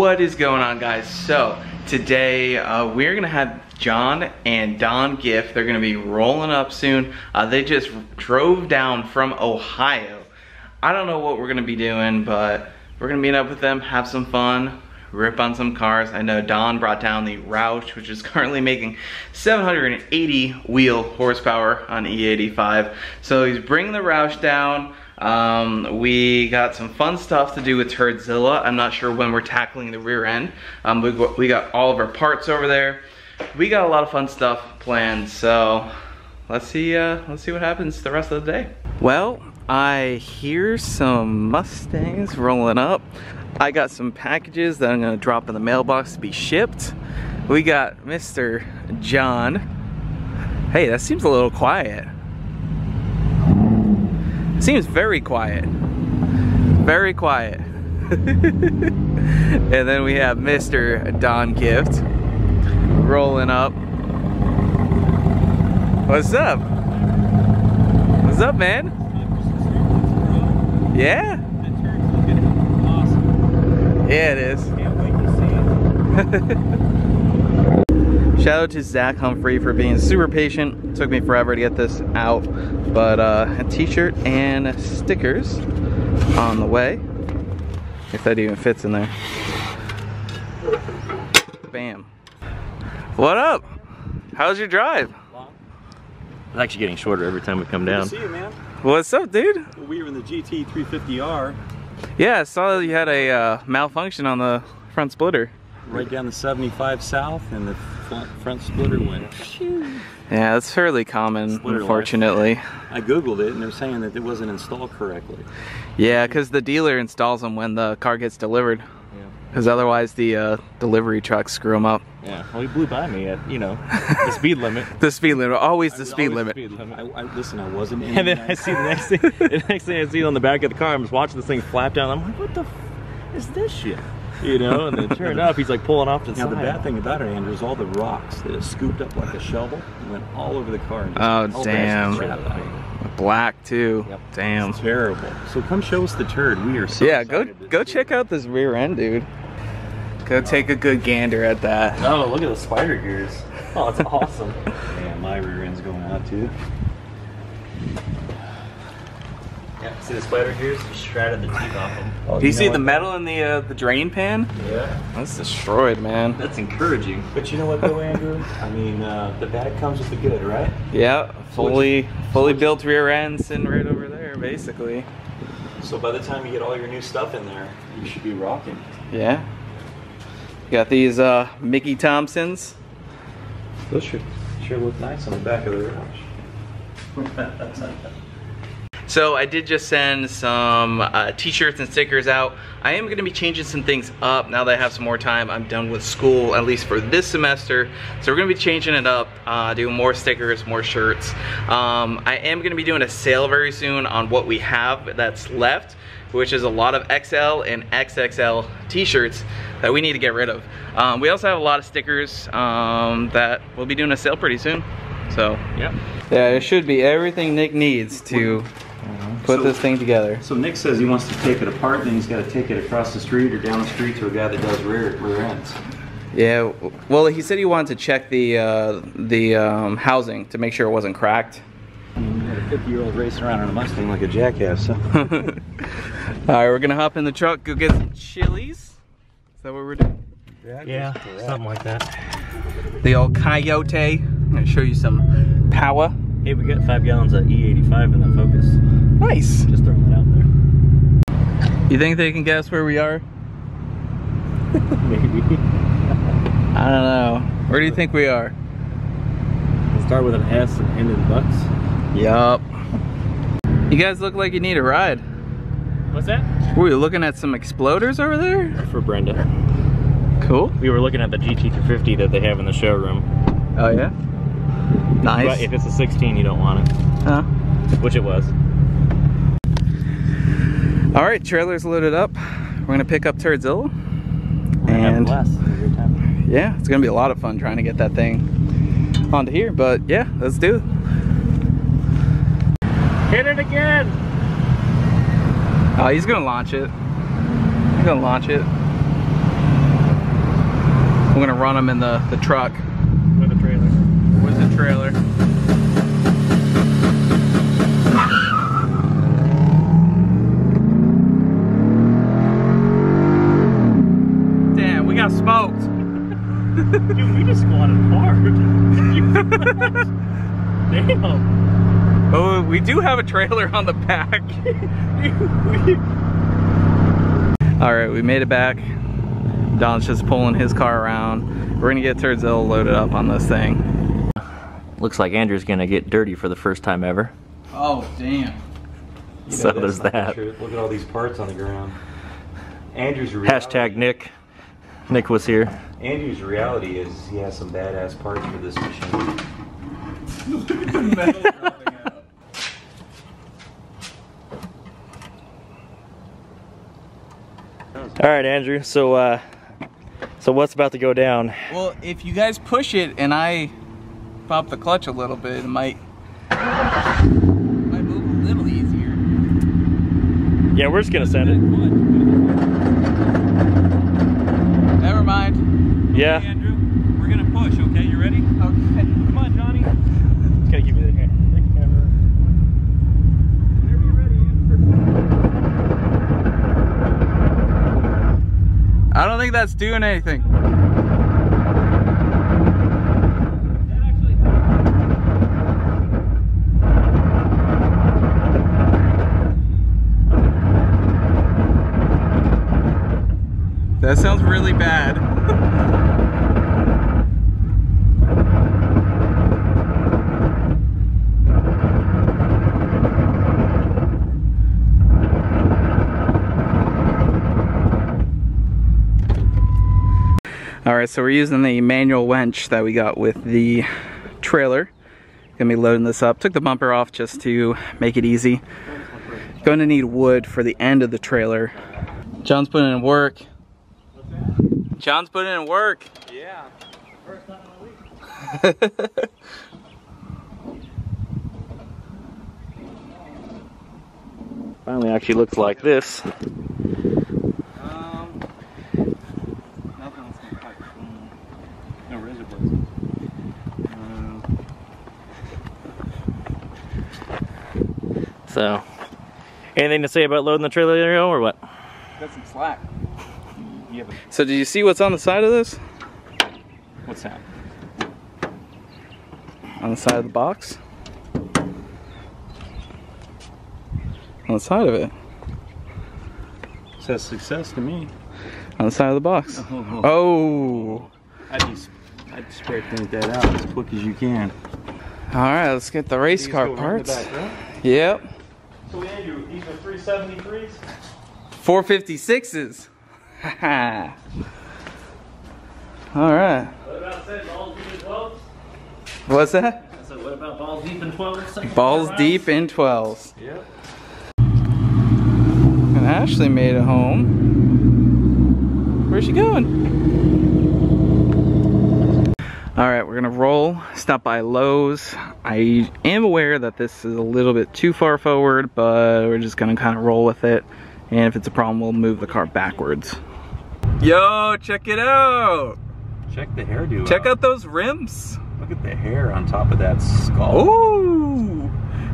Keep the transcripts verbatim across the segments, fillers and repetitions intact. What is going on, guys? So today uh, we're gonna have John and Don Giff. They're gonna be rolling up soon. Uh, they just drove down from Ohio. I don't know what we're gonna be doing, but we're gonna meet up with them, have some fun, rip on some cars. I know Don brought down the Roush, which is currently making seven hundred eighty wheel horsepower on E eighty-five. So he's bringing the Roush down. Um, we got some fun stuff to do with Turdzilla. I'm not sure when we're tackling the rear end. Um, we, we got all of our parts over there. We got a lot of fun stuff planned. So let's see, uh, let's see what happens the rest of the day. Well, I hear some Mustangs rolling up. I got some packages that I'm gonna drop in the mailbox to be shipped. We got Mister John. Hey, that seems a little quiet. Seems very quiet. Very quiet. And then we have Mister Don Gift rolling up. What's up? What's up, man? Yeah? Yeah, it is. Can't wait to see it. Shout out to Zach Humphrey for being super patient. It took me forever to get this out, but uh, a t-shirt and stickers on the way. If that even fits in there. Bam. What up? How's your drive? Long. It's actually getting shorter every time we come down. Good to see you, man. What's up, dude? We were in the G T three fifty R. Yeah, I saw you had a uh, malfunction on the front splitter. Right down the seventy-five south, and the front splitter went. Yeah, that's fairly common, splitter unfortunately. Life. I googled it, and they're saying that it wasn't installed correctly. Yeah, because the dealer installs them when the car gets delivered. Because yeah. Otherwise the uh, delivery trucks screw them up. Yeah, well, he blew by me at, you know, the speed limit. The speed limit, always the speed limit. Speed limit. I, I, listen, I wasn't in. And then I see the next thing, the next thing I see on the back of the car, I'm just watching this thing flap down. I'm like, what the f is this shit? You know, and then sure enough, he's like pulling off to the now, side. Now the bad thing about it, Andrew, is all the rocks that it scooped up like a shovel and went all over the car. And just oh, damn. Crap. Black, too. Yep. Damn. It's terrible. So come show us the turd. We are so Yeah, go go check it. out this rear end, dude. Go oh. take a good gander at that. Oh, look at the spider gears. Oh, that's awesome. Damn, my rear end's going out, too. Yeah, see the spider gears? Just shredded the teeth off them. Oh, Do you, you see the metal in the uh, the drain pan? Yeah. That's destroyed, man. That's encouraging. But you know what though, Andrew? I mean, uh, the bad comes with the good, right? Yeah, fully fully built rear end sitting right over there, basically. So by the time you get all your new stuff in there, you should be rocking. Yeah. You got these uh, Mickey Thompsons. Those should sure look nice on the back of the garage. So I did just send some uh, t-shirts and stickers out. I am gonna be changing some things up now that I have some more time. I'm done with school, at least for this semester. So we're gonna be changing it up, uh, doing more stickers, more shirts. Um, I am gonna be doing a sale very soon on what we have that's left, which is a lot of X L and X X L t-shirts that we need to get rid of. Um, we also have a lot of stickers um, that we'll be doing a sale pretty soon. So, yeah. Yeah, it should be everything Nick needs to put so, this thing together. So Nick says he wants to take it apart, then he's got to take it across the street or down the street to a guy that does rear, rear ends. Yeah, well, he said he wanted to check the uh, the um, housing to make sure it wasn't cracked. I mean, you had a fifty-year-old racing around on a Mustang like a jackass. So. All right, we're gonna hop in the truck, go get some chilies. Is that what we're doing? Yeah, yeah something like that. The old Coyote. I'm gonna show you some power. Hey, we got five gallons of E eighty-five in the Focus. Nice. Just throwing that out there. You think they can guess where we are? Maybe. I don't know. Where do you think we are? We'll start with an S and end in bucks. Yup. You guys look like you need a ride. What's that? Were you looking at some Exploders over there? For Brenda. Cool. We were looking at the G T three fifty that they have in the showroom. Oh yeah? Nice. But if it's a sixteen, you don't want it. Huh? Which it was. All right, trailer's loaded up. We're gonna pick up Turdzilla, and yeah, it's gonna be a lot of fun trying to get that thing onto here. But yeah, let's do it. Hit it again! Oh, he's gonna launch it. He's gonna launch it. I'm gonna run them in the, the truck. With a trailer. With a trailer. Damn, we got smoked. Dude, we just squatted hard. Damn. Oh, we do have a trailer on the back. All right, we made it back. Don's just pulling his car around. We're gonna get Turdzilla loaded up on this thing. Looks like Andrew's gonna get dirty for the first time ever. Oh, damn. You so there's that. The Look at all these parts on the ground. Andrew's reality. Hashtag Nick. Nick was here. Andrew's reality is he has some badass parts for this machine. Look at the metal dropping out. All right, Andrew, so uh, so what's about to go down? Well, if you guys push it and I pop the clutch a little bit, it might, it might move a little easier. Yeah, we're just going to send it. Never mind. Yeah. Okay, Andrew, we're going to push, okay? You ready? Okay. Come on, Johnny. Just got to keep it in here. I don't think that's doing anything. That actually happened. That sounds really bad. Alright, so we're using the manual winch that we got with the trailer. Gonna be loading this up. Took the bumper off just to make it easy. Gonna need wood for the end of the trailer. John's putting in work. John's putting in work. Yeah. First time in a week. Finally actually looks like this. So, anything to say about loading the trailer there or what? Got some slack. Yeah, so did you see what's on the side of this? What's that? On the side of the box? On the side of it. Says success to me. On the side of the box. Oh. Oh. I'd, be, I'd spray paint that out as quick as you can. Alright, let's get the race car parts. Back, right? Yep. So Andrew, these are three seventy-threes? four fifty-sixes. Haha. Alright. What about that? Balls deep in twelves? What's that? I said, what about balls deep in twelves? Balls deep in twelves. Yep. And Ashley made it home. Where's she going? Alright, we're going to roll. Stop by Lowe's. I am aware that this is a little bit too far forward, but we're just gonna kind of roll with it, and if it's a problem we'll move the car backwards. Yo, check it out. Check the hairdo. Check out. out those rims. Look at the hair on top of that skull. Ooh,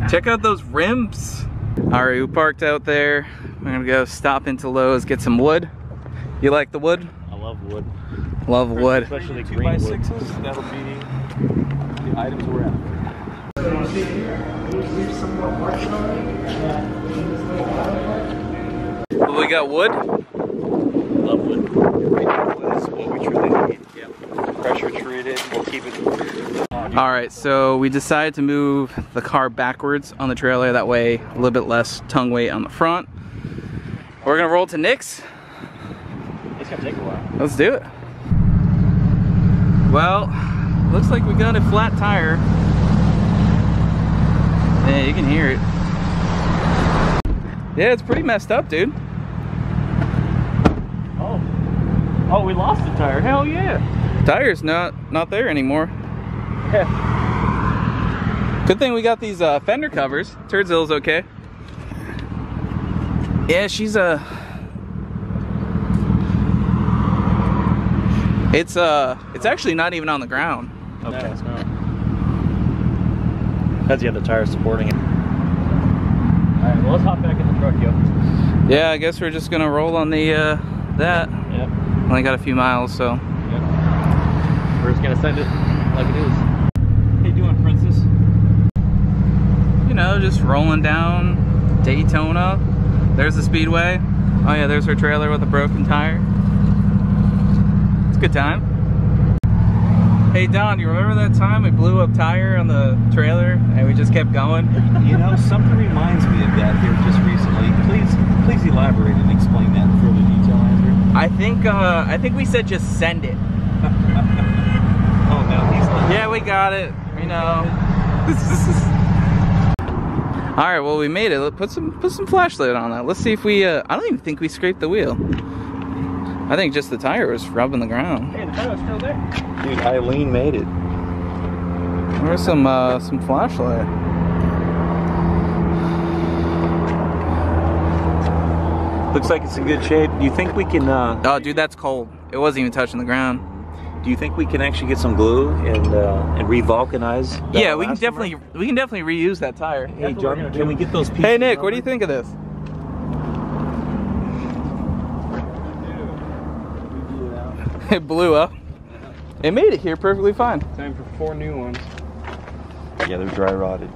check out those rims. All right, we parked out there. We're gonna go stop into Lowe's, get some wood. You like the wood? I love wood. Love First, wood. Especially the green wood. That'll be the items we're after. Well, we got wood. Love wood. Wood is what we truly need. Yep. Pressure treated. We'll keep it. Alright, so we decided to move the car backwards on the trailer. That way, a little bit less tongue weight on the front. We're going to roll to Nick's. It's going to take a while. Let's do it. Well, looks like we got a flat tire. Yeah, you can hear it. Yeah, it's pretty messed up, dude. Oh. Oh, we lost the tire. Hell yeah. Tire's not not there anymore. Yeah. Good thing we got these uh, fender covers. Turdzilla's okay. Yeah, she's a... Uh... It's uh, it's actually not even on the ground. Okay. No, it's not. That's the other tire supporting it. All right, well, let's hop back in the truck, yo. Yeah, I guess we're just gonna roll on the uh, that. Yep. Only got a few miles, so. Yep. We're just gonna send it like it is. How you doing, Princess? You know, just rolling down Daytona. There's the speedway. Oh yeah, there's her trailer with a broken tire. It's a good time. Hey Don, you remember that time we blew up tire on the trailer and we just kept going? You know, something reminds me of that here just recently. Please, please elaborate and explain that in further detail, Andrew. I think, uh, I think we said just send it. Oh no, he's like, yeah, we got it. You know. All right, well we made it. Let's put some put some flashlight on that. Let's see if we. Uh, I don't even think we scraped the wheel. I think just the tire was rubbing the ground. Hey, the tire's still there. Dude, Eileen made it. There's some uh, some flashlight. Looks like it's in good shape. Do you think we can? Uh... Oh, dude, that's cold. It wasn't even touching the ground. Do you think we can actually get some glue and uh, and re-vulcanize? Yeah, we can definitely summer? we can definitely reuse that tire. Hey, John, can we get those pieces? Hey, Nick, what do you think of this? It blew up. It made it here perfectly fine. Time for four new ones. Yeah, they're dry rotted.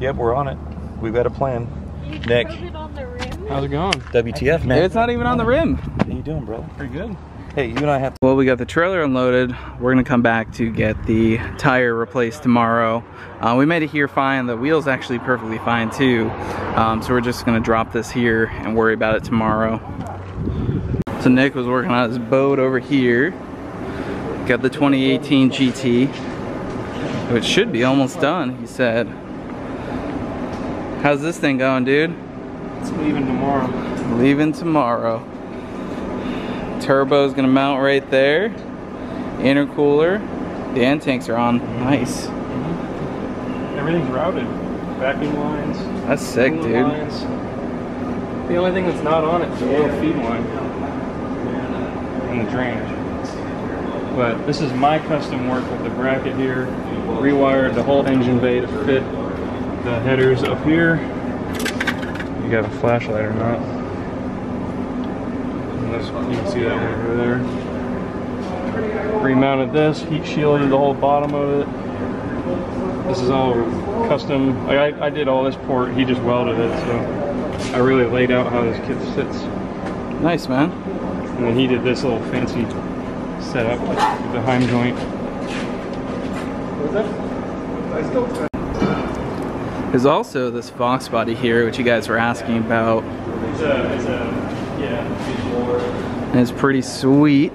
Yep, we're on it. We've got a plan. You Nick, it on the rim? How's it going? W T F, man? It's not even on the rim. How you doing, bro? Pretty good. Hey, you and I have to... Well, we got the trailer unloaded. We're gonna come back to get the tire replaced tomorrow. Uh, we made it here fine. The wheel's actually perfectly fine too. Um, so we're just gonna drop this here and worry about it tomorrow. So Nick was working on his boat over here. Got the twenty eighteen G T, which should be almost done, he said. How's this thing going, dude? It's leaving tomorrow. Leaving tomorrow. Turbo's gonna mount right there. Intercooler. The end tanks are on. Nice. Everything's routed. Vacuum lines. That's sick, dude. Lines. The only thing that's not on it is the little feed line and the drainage. But this is my custom work with the bracket here. Rewired the whole engine bay to fit the headers up here. You got a flashlight or not? You can see that one over there. Remounted this, heat shielded the whole bottom of it. This is all custom. I, I did all this port, he just welded it, so I really laid out how this kit sits. Nice, man. And then he did this little fancy setup with the Heim joint. There's also this Fox body here, which you guys were asking about. It's a, it's a And it's pretty sweet.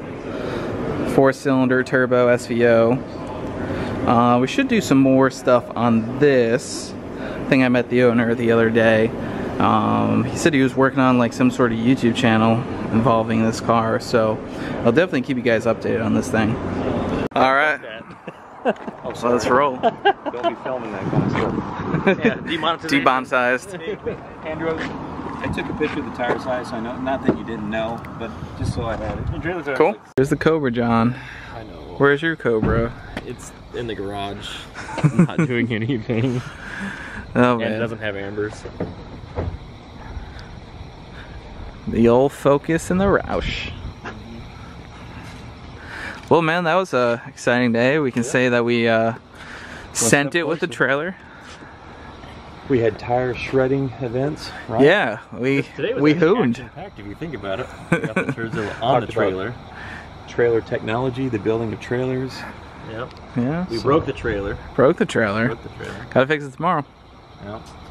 Four-cylinder turbo S V O. Uh, we should do some more stuff on this. I think I met the owner the other day. Um, he said he was working on like some sort of YouTube channel involving this car, so I'll definitely keep you guys updated on this thing. All right. Oh, so let's roll. Don't be filming that kind of stuff. Yeah, demonetized. Andrew. I took a picture of the tire size, so I know, not that you didn't know, but just so I had it. Cool. There's the Cobra, John. I know. Where's your Cobra? It's in the garage. I'm not doing anything. Oh, man. And it doesn't have ambers. The old Focus and the Roush. Well, man, that was a exciting day. We can yeah. say that we uh, sent it with the trailer. We had tire shredding events, right? Yeah, we Today was we hooned. If you think about it, we got the Turzilla on the trailer. Trailer technology, the building of trailers. Yep. Yeah. We so broke the trailer. Broke the trailer. Broke the trailer. Gotta fix it tomorrow. Yep.